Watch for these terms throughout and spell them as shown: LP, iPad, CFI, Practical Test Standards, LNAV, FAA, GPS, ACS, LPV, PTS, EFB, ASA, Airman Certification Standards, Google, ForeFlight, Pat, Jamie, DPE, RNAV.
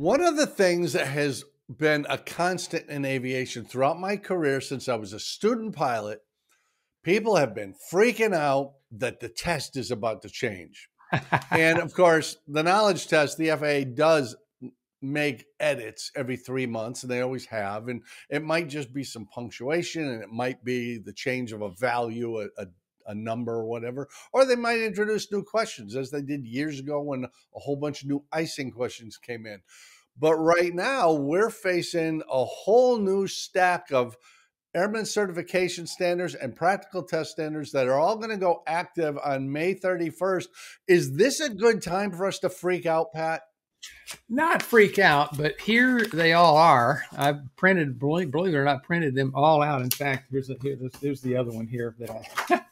One of the things that has been a constant in aviation throughout my career since I was a student pilot, people have been freaking out that the test is about to change. And of course, the knowledge test, the FAA does make edits every 3 months, and they always have. And it might just be some punctuation, and it might be the change of a value, a number or whatever, or they might introduce new questions as they did years ago when a whole bunch of new icing questions came in. But right now we're facing a whole new stack of Airman Certification Standards and Practical Test Standards that are all going to go active on May 31st. Is this a good time for us to freak out, Pat? Not freak out, but here they all are. I've printed, believe it or not, printed them all out. In fact, here's the other one here that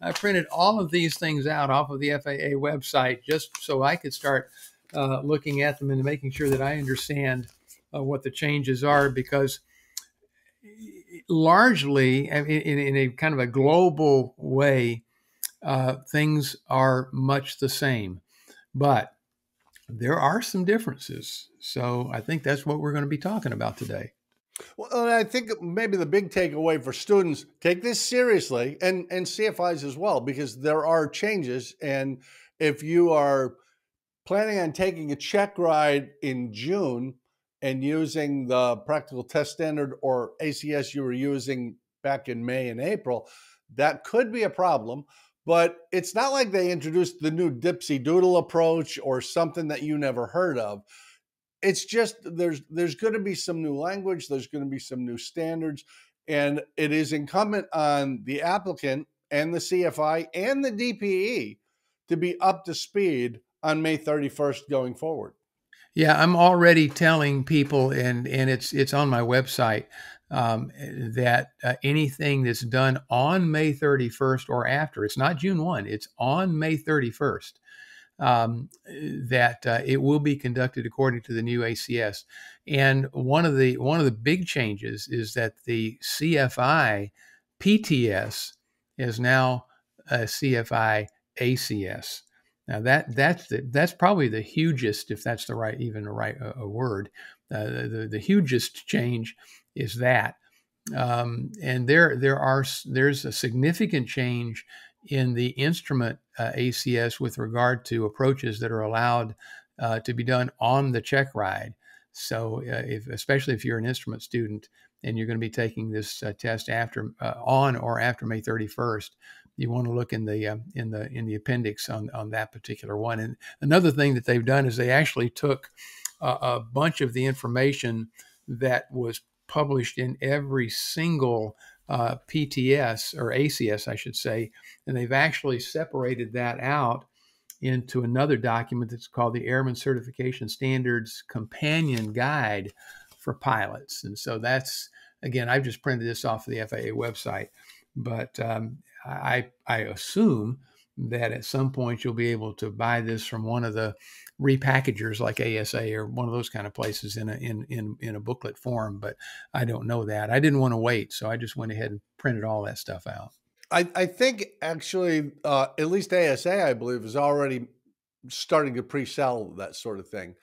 I printed all of these things out off of the FAA website just so I could start looking at them and making sure that I understand what the changes are, because largely in a kind of a global way, things are much the same. But there are some differences. So I think that's what we're going to be talking about today. Well, and I think maybe the big takeaway for students, take this seriously, and CFIs as well, because there are changes. And if you are planning on taking a check ride in June and using the practical test standard or ACS you were using back in May and April, that could be a problem. But it's not like they introduced the new dipsy doodle approach or something that you never heard of. It's just there's going to be some new language. There's going to be some new standards. And it is incumbent on the applicant and the CFI and the DPE to be up to speed on May 31st going forward. Yeah, I'm already telling people, and it's on my website, that anything that's done on May 31st or after, it's not June 1, it's on May 31st, that it will be conducted according to the new ACS. And one of the big changes is that the CFI PTS is now a CFI ACS. Now that's probably the hugest, if that's the right, even the right a word, the hugest change is that, and there's a significant change in the instrument ACS with regard to approaches that are allowed to be done on the check ride. So especially if you're an instrument student and you're going to be taking this test after on or after May 31st. You want to look in the in the appendix on that particular one. And another thing that they've done is they actually took a bunch of the information that was published in every single PTS or ACS, I should say, and they've actually separated that out into another document that's called the Airman Certification Standards Companion Guide for Pilots. And so that's, again, I've just printed this off of the FAA website, but I assume that at some point you'll be able to buy this from one of the repackagers like ASA or one of those kind of places in a booklet form, but I don't know that. I didn't want to wait, so I just went ahead and printed all that stuff out. I think actually at least ASA, I believe, is already starting to pre-sell that sort of thing,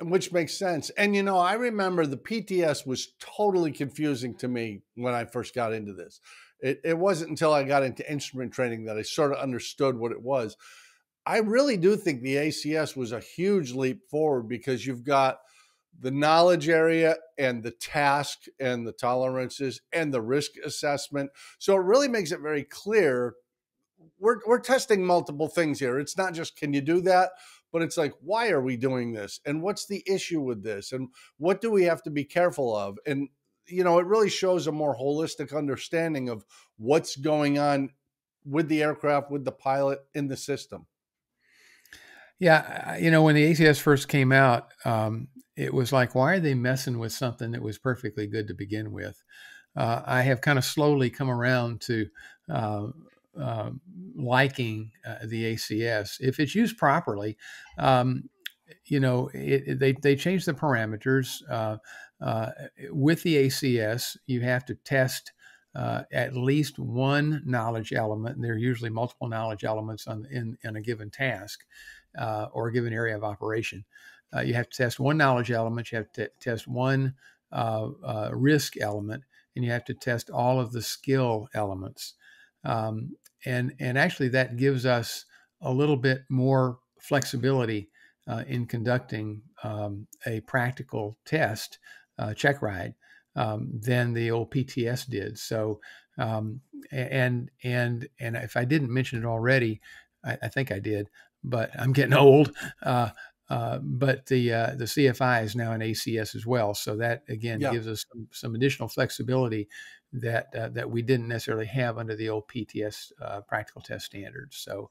which makes sense. And, you know, I remember the PTS was totally confusing to me when I first got into this. It wasn't until I got into instrument training that I sort of understood what it was. I really do think the ACS was a huge leap forward because you've got the knowledge area and the task and the tolerances and the risk assessment. So it really makes it very clear. We're testing multiple things here. It's not just, can you do that? But it's like, why are we doing this? And what's the issue with this? And what do we have to be careful of? And you know, it really shows a more holistic understanding of what's going on with the aircraft, with the pilot, in the system. Yeah, you know, when the ACS first came out, it was like, why are they messing with something that was perfectly good to begin with? I have kind of slowly come around to liking the ACS. If it's used properly, you know, they change the parameters. With the ACS, you have to test at least one knowledge element. And there are usually multiple knowledge elements in a given task or a given area of operation. you have to test one knowledge element, you have to test one risk element, and you have to test all of the skill elements. And actually that gives us a little bit more flexibility in conducting a practical test check ride than the old PTS did. So, and if I didn't mention it already, I think I did, but I'm getting old. But the CFI is now an ACS as well, so that again gives us some additional flexibility that that we didn't necessarily have under the old PTS practical test standards. So,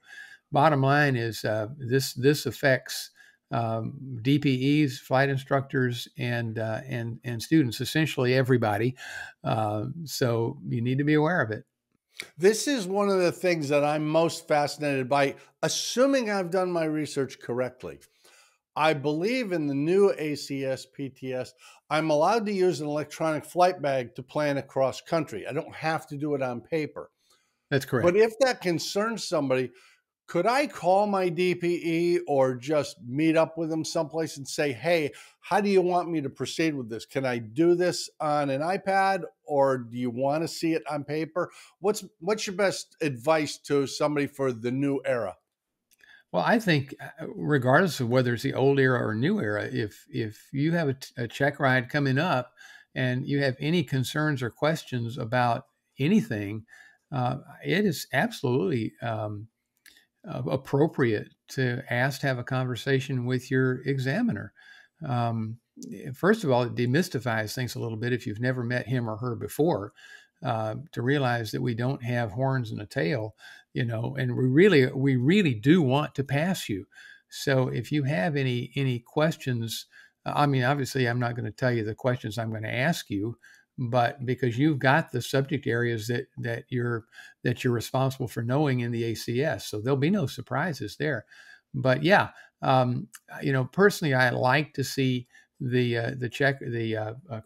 bottom line is this affects DPEs, flight instructors, and students, essentially everybody. So you need to be aware of it. This is one of the things that I'm most fascinated by, assuming I've done my research correctly. I believe in the new ACS PTS, I'm allowed to use an electronic flight bag to plan across country. I don't have to do it on paper. That's correct. But if that concerns somebody, could I call my DPE or just meet up with them someplace and say, hey, how do you want me to proceed with this? Can I do this on an iPad, or do you want to see it on paper? What's your best advice to somebody for the new era? Well, I think regardless of whether it's the old era or new era, if you have a check ride coming up and you have any concerns or questions about anything, it is absolutely appropriate to ask to have a conversation with your examiner. First of all, it demystifies things a little bit if you've never met him or her before. To realize that we don't have horns and a tail, you know, and we really do want to pass you. So if you have any questions, I mean, obviously I'm not going to tell you the questions I'm going to ask you, but because you've got the subject areas that you're responsible for knowing in the ACS, so there'll be no surprises there. But yeah, you know, personally, I like to see the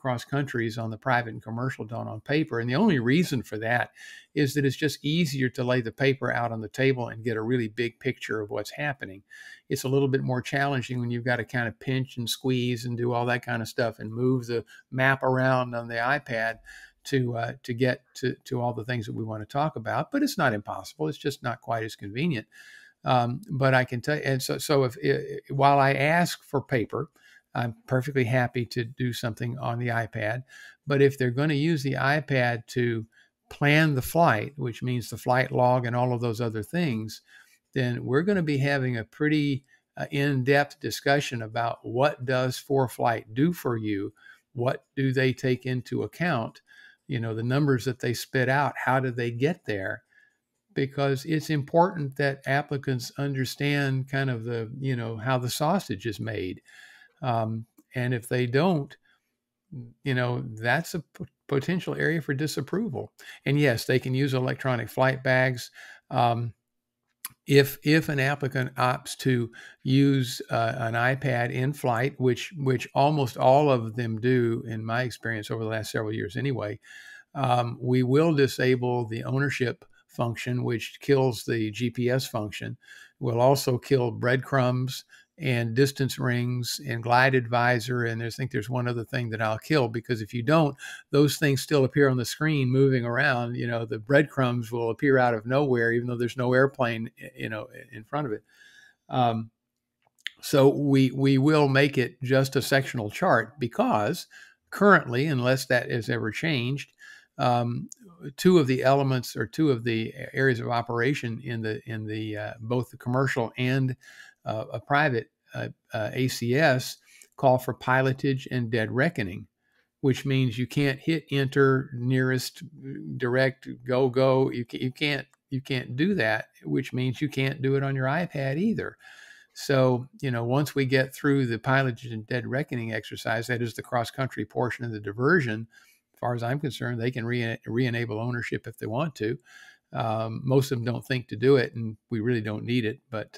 cross countries on the private and commercial done on paper. And the only reason for that is that it's just easier to lay the paper out on the table and get a really big picture of what's happening. It's a little bit more challenging when you've got to kind of pinch and squeeze and do all that kind of stuff and move the map around on the iPad to get to all the things that we want to talk about. But it's not impossible. It's just not quite as convenient. But I can tell you, and so while I ask for paper, I'm perfectly happy to do something on the iPad. But if they're going to use the iPad to plan the flight, which means the flight log and all of those other things, then we're going to be having a pretty in-depth discussion about what does ForeFlight do for you? What do they take into account? You know, the numbers that they spit out, how do they get there? Because it's important that applicants understand kind of the, you know, how the sausage is made. And if they don't, you know, that's a potential area for disapproval. And yes, they can use electronic flight bags. If an applicant opts to use an iPad in flight, which almost all of them do in my experience over the last several years anyway, we will disable the ownership function, which kills the GPS function. We'll also kill breadcrumbs and distance rings and glide advisor. And I think there's one other thing that I'll kill, because if you don't, those things still appear on the screen moving around. You know, the breadcrumbs will appear out of nowhere, even though there's no airplane, you know, in front of it. So we will make it just a sectional chart, because currently, unless that is ever changed, two of the elements or two of the areas of operation in both the commercial and a private ACS call for pilotage and dead reckoning, which means you can't hit enter, nearest, direct, go. You can't do that, which means you can't do it on your iPad either. So, you know, once we get through the pilotage and dead reckoning exercise, that is the cross-country portion of the diversion, as far as I'm concerned, they can re-enable ownership if they want to. Most of them don't think to do it, and we really don't need it, but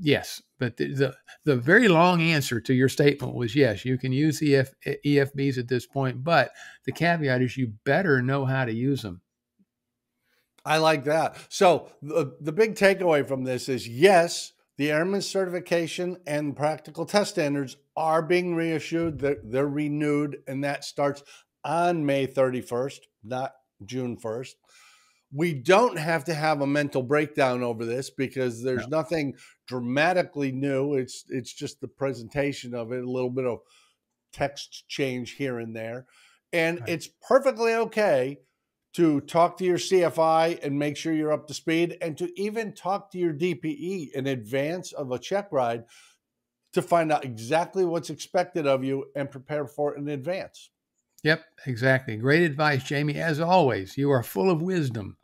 yes, but the very long answer to your statement was yes, you can use EFBs at this point, but the caveat is you better know how to use them. I like that. So the big takeaway from this is yes, The Airman Certification and Practical Test Standards are being reissued. They're renewed, and that starts on May 31st, not June 1st. We don't have to have a mental breakdown over this because there's nothing dramatically new. It's just the presentation of it, a little bit of text change here and there. And it's perfectly okay to talk to your CFI and make sure you're up to speed, and to even talk to your DPE in advance of a check ride to find out exactly what's expected of you and prepare for it in advance. Yep, exactly. Great advice, Jamie. As always, you are full of wisdom.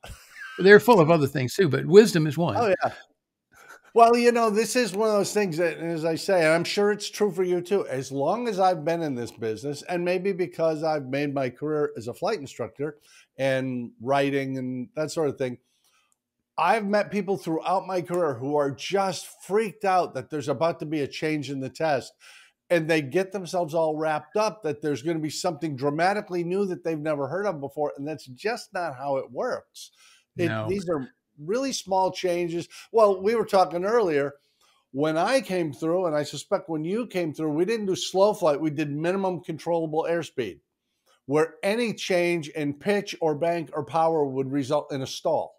They're full of other things too, but wisdom is one. Oh, yeah. Well, you know, this is one of those things that, as I say, and I'm sure it's true for you too, as long as I've been in this business, and maybe because I've made my career as a flight instructor and writing and that sort of thing, I've met people throughout my career who are just freaked out that there's about to be a change in the test. And they get themselves all wrapped up that there's going to be something dramatically new that they've never heard of before. And that's just not how it works. No. These are really small changes. Well, we were talking earlier, when I came through, and I suspect when you came through, we didn't do slow flight. We did minimum controllable airspeed, where any change in pitch or bank or power would result in a stall.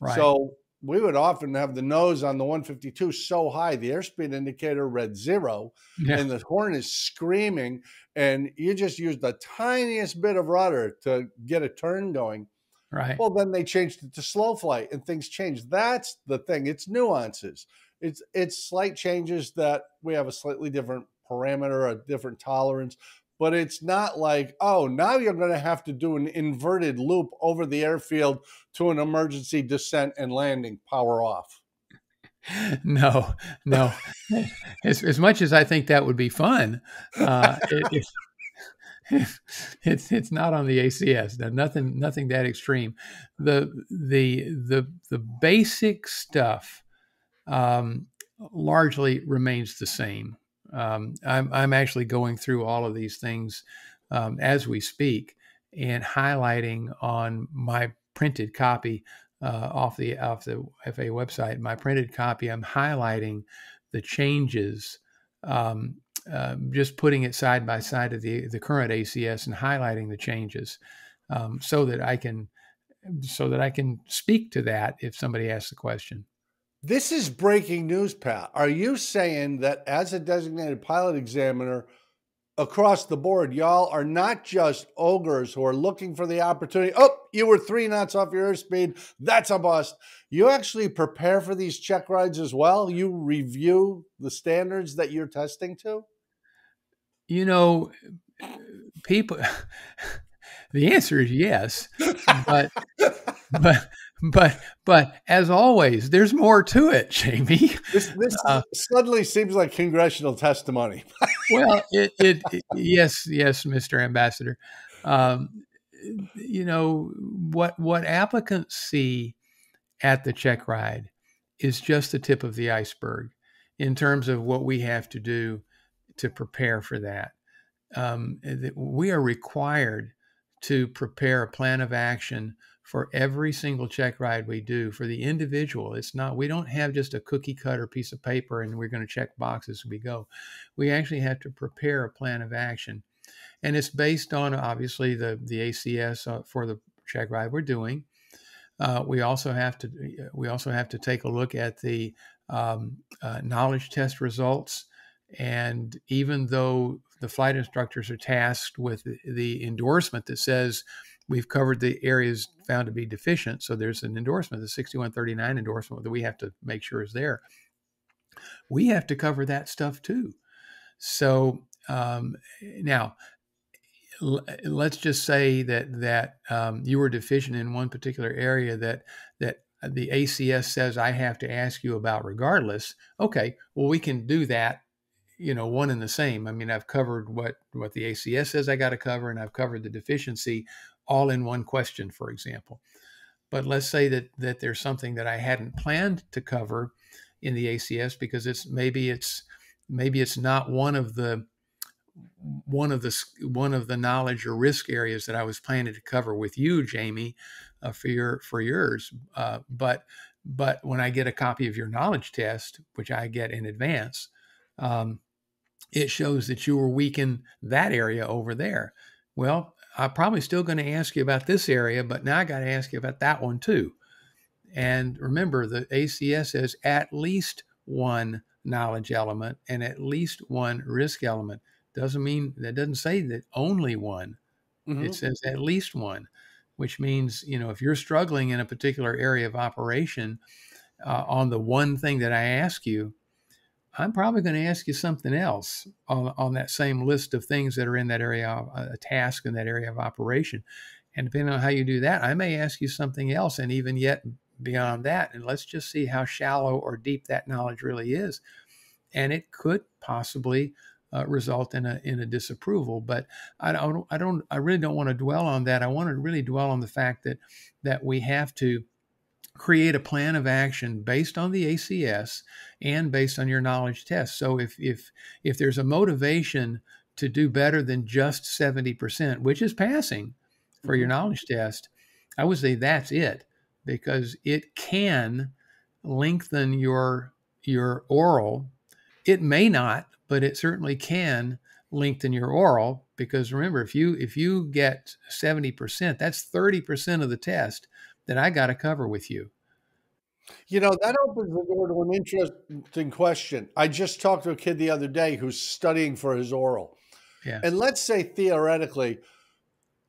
Right. So we would often have the nose on the 152 so high, the airspeed indicator read zero, and the horn is screaming, and you just use the tiniest bit of rudder to get a turn going. Right. Well, then they changed it to slow flight, and things changed. That's the thing. It's nuances. It's slight changes that we have a slightly different parameter, a different tolerance, but it's not like, oh, now you're going to have to do an inverted loop over the airfield to an emergency descent and landing, power off. No, no. As much as I think that would be fun, it's not on the ACS. Nothing that extreme. The basic stuff largely remains the same. I'm actually going through all of these things as we speak and highlighting on my printed copy off the FAA website. My printed copy, I'm highlighting the changes. Just putting it side by side of the current ACS and highlighting the changes so that I can speak to that if somebody asks the question. This is breaking news, Pat. Are you saying that as a designated pilot examiner across the board, y'all are not just ogres who are looking for the opportunity? Oh, you were 3 knots off your airspeed. That's a bust. You actually prepare for these check rides as well? You review the standards that you're testing to? You know, people, the answer is yes, but as always, there's more to it, Jamie. This suddenly seems like congressional testimony. Well, yes, Mr. Ambassador. You know, what applicants see at the check ride is just the tip of the iceberg in terms of what we have to do to prepare for that. We are required to prepare a plan of action for every single check ride we do for the individual. It's not, we don't have just a cookie cutter piece of paper and we're going to check boxes as we go. We actually have to prepare a plan of action. And it's based on obviously the ACS for the check ride we're doing. We also have to take a look at the knowledge test results. And even though the flight instructors are tasked with the endorsement that says we've covered the areas found to be deficient, so there's an endorsement, the 6139 endorsement that we have to make sure is there, we have to cover that stuff too. So now let's just say that you were deficient in one particular area that the ACS says I have to ask you about regardless. Okay, well, we can do that, you know, one and the same. I mean, I've covered what the ACS says I got to cover, and I've covered the deficiency all in one question, for example. But let's say that there's something that I hadn't planned to cover in the ACS because maybe it's not one of the knowledge or risk areas that I was planning to cover with you, Jamie, for yours. But But when I get a copy of your knowledge test, which I get in advance, it shows that you were weak in that area over there. Well, I'm probably still going to ask you about this area, but now I got to ask you about that one too. And remember, the ACS says at least one knowledge element and at least one risk element. Doesn't mean, that doesn't say that only one. Mm-hmm. It says at least one, which means, you know, if you're struggling in a particular area of operation on the one thing that I ask you, I'm probably going to ask you something else on that same list of things that are in that area, a task in that area of operation. And depending on how you do that, I may ask you something else and even yet beyond that. And let's just see how shallow or deep that knowledge really is. And it could possibly result in a disapproval, but I really don't want to dwell on that. I want to really dwell on the fact that we have to create a plan of action based on the ACS and based on your knowledge test. So if there's a motivation to do better than just 70%, which is passing for your knowledge test, I would say that's it, because it can lengthen your oral. It may not, but it certainly can lengthen your oral, because remember, if you get 70%, that's 30% of the test that I got to cover with you. You know, that opens the door to an interesting question. I just talked to a kid the other day who's studying for his oral. Yeah. And let's say theoretically,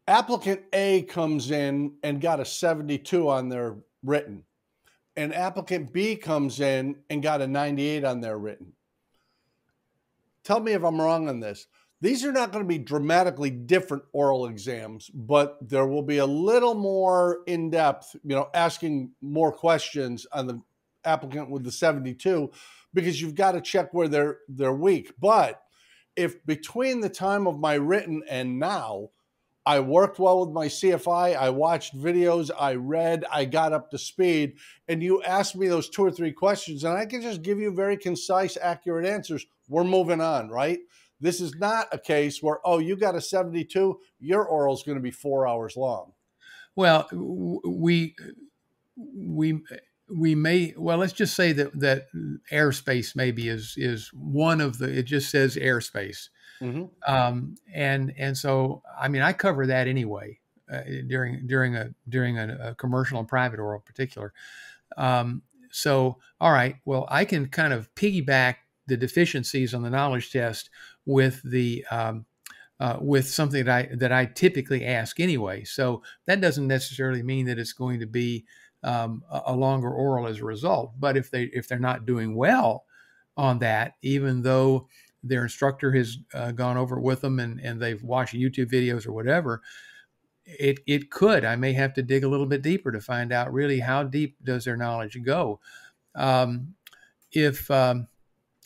applicant A comes in and got a 72 on their written, and applicant B comes in and got a 98 on their written. Tell me if I'm wrong on this. These are not going to be dramatically different oral exams, but there will be a little more in-depth, you know, asking more questions on the applicant with the 72, because you've got to check where they're weak. But if between the time of my written and now, I worked well with my CFI, I watched videos, I read, I got up to speed, and you asked me those 2 or 3 questions, and I can just give you very concise, accurate answers, we're moving on, right? This is not a case where, oh, you got a 72, your oral is going to be 4 hours long. Well, we may, well, let's just say that airspace maybe is one of the, it just says airspace. Mm-hmm. And so, I mean, I cover that anyway, during a commercial and private oral in particular. So, all right, well, I can kind of piggyback the deficiencies on the knowledge test with the with something that I typically ask anyway. So that doesn't necessarily mean that it's going to be a longer oral as a result. But if they're not doing well on that, even though their instructor has gone over with them and they've watched YouTube videos or whatever, it could. I may have to dig a little bit deeper to find out really how deep does their knowledge go.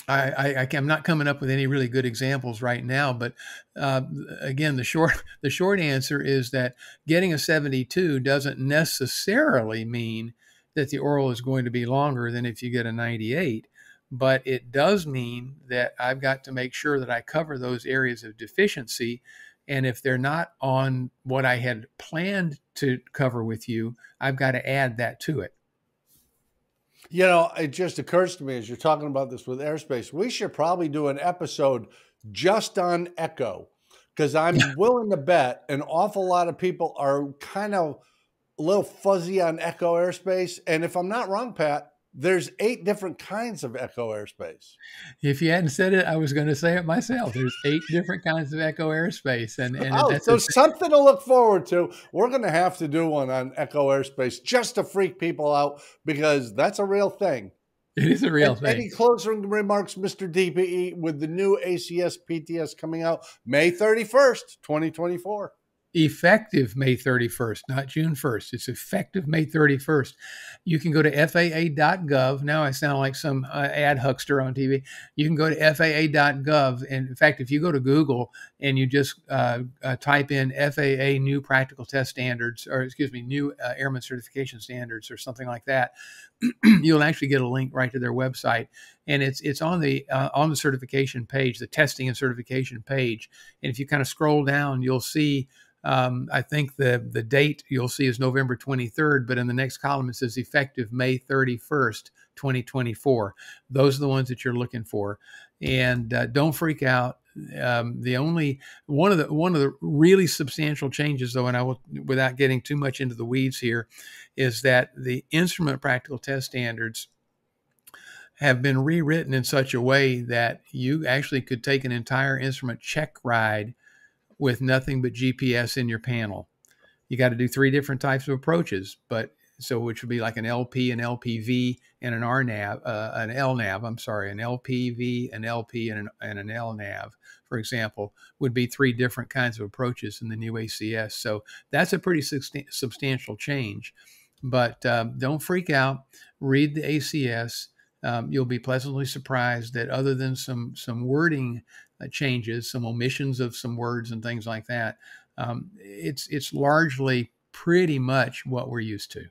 I'm not coming up with any really good examples right now, but again, the short answer is that getting a 72 doesn't necessarily mean that the oral is going to be longer than if you get a 98, but it does mean that I've got to make sure that I cover those areas of deficiency, and if they're not on what I had planned to cover with you, I've got to add that to it. You know, it just occurs to me as you're talking about this with airspace, we should probably do an episode just on echo, because I'm willing to bet an awful lot of people are kind of a little fuzzy on echo airspace. And if I'm not wrong, Pat, there's 8 different kinds of echo airspace. If you hadn't said it, I was going to say it myself. There's 8 different kinds of echo airspace. And oh, so something to look forward to. We're going to have to do one on echo airspace just to freak people out, because that's a real thing. It is a real thing. Any closing remarks, Mr. DPE, with the new ACS PTS coming out May 31st, 2024? Effective May 31st, not June 1st. It's effective May 31st. You can go to FAA.gov. Now I sound like some ad huckster on TV. You can go to FAA.gov. And in fact, if you go to Google and you just type in FAA new Practical Test Standards, or excuse me, new Airman Certification Standards or something like that, you'll actually get a link right to their website, and it's on the certification page, the testing and certification page. And if you kind of scroll down, you'll see, I think the date you'll see is November 23rd, but in the next column it says effective May 31st, 2024. Those are the ones that you're looking for. And don't freak out. The only one of the really substantial changes, though, and I will, without getting too much into the weeds here, is that the instrument practical test standards have been rewritten in such a way that you actually could take an entire instrument check ride with nothing but GPS in your panel. You got to do three different types of approaches, but so which would be like an LP, an LPV, and an RNAV, an LNAV. I'm sorry, an LPV, an LP, and an LNAV, for example, would be three different kinds of approaches in the new ACS. So that's a pretty substantial change. But don't freak out. Read the ACS. You'll be pleasantly surprised that other than some wording changes, some omissions of some words and things like that, it's largely pretty much what we're used to.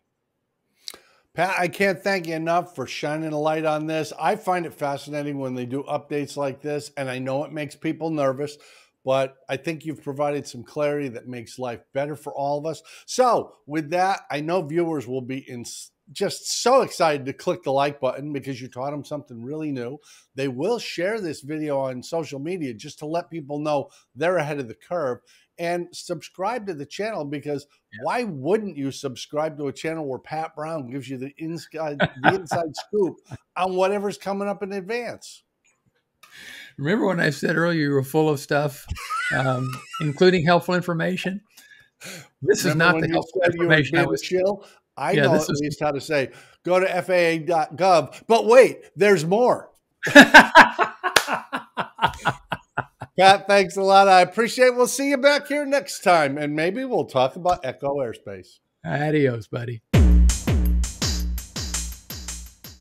Pat, I can't thank you enough for shining a light on this. I find it fascinating when they do updates like this, and I know it makes people nervous, but I think you've provided some clarity that makes life better for all of us. So with that, I know viewers will be just so excited to click the like button because you taught them something really new. They will share this video on social media just to let people know they're ahead of the curve. And subscribe to the channel, because why wouldn't you subscribe to a channel where Pat Brown gives you the inside scoop on whatever's coming up in advance? Remember when I said earlier you were full of stuff, including helpful information? This is not the helpful information. I know at least how to say, go to FAA.gov, but wait, there's more. Pat, thanks a lot. I appreciate it. We'll see you back here next time, and maybe we'll talk about Echo Airspace. Adios, buddy.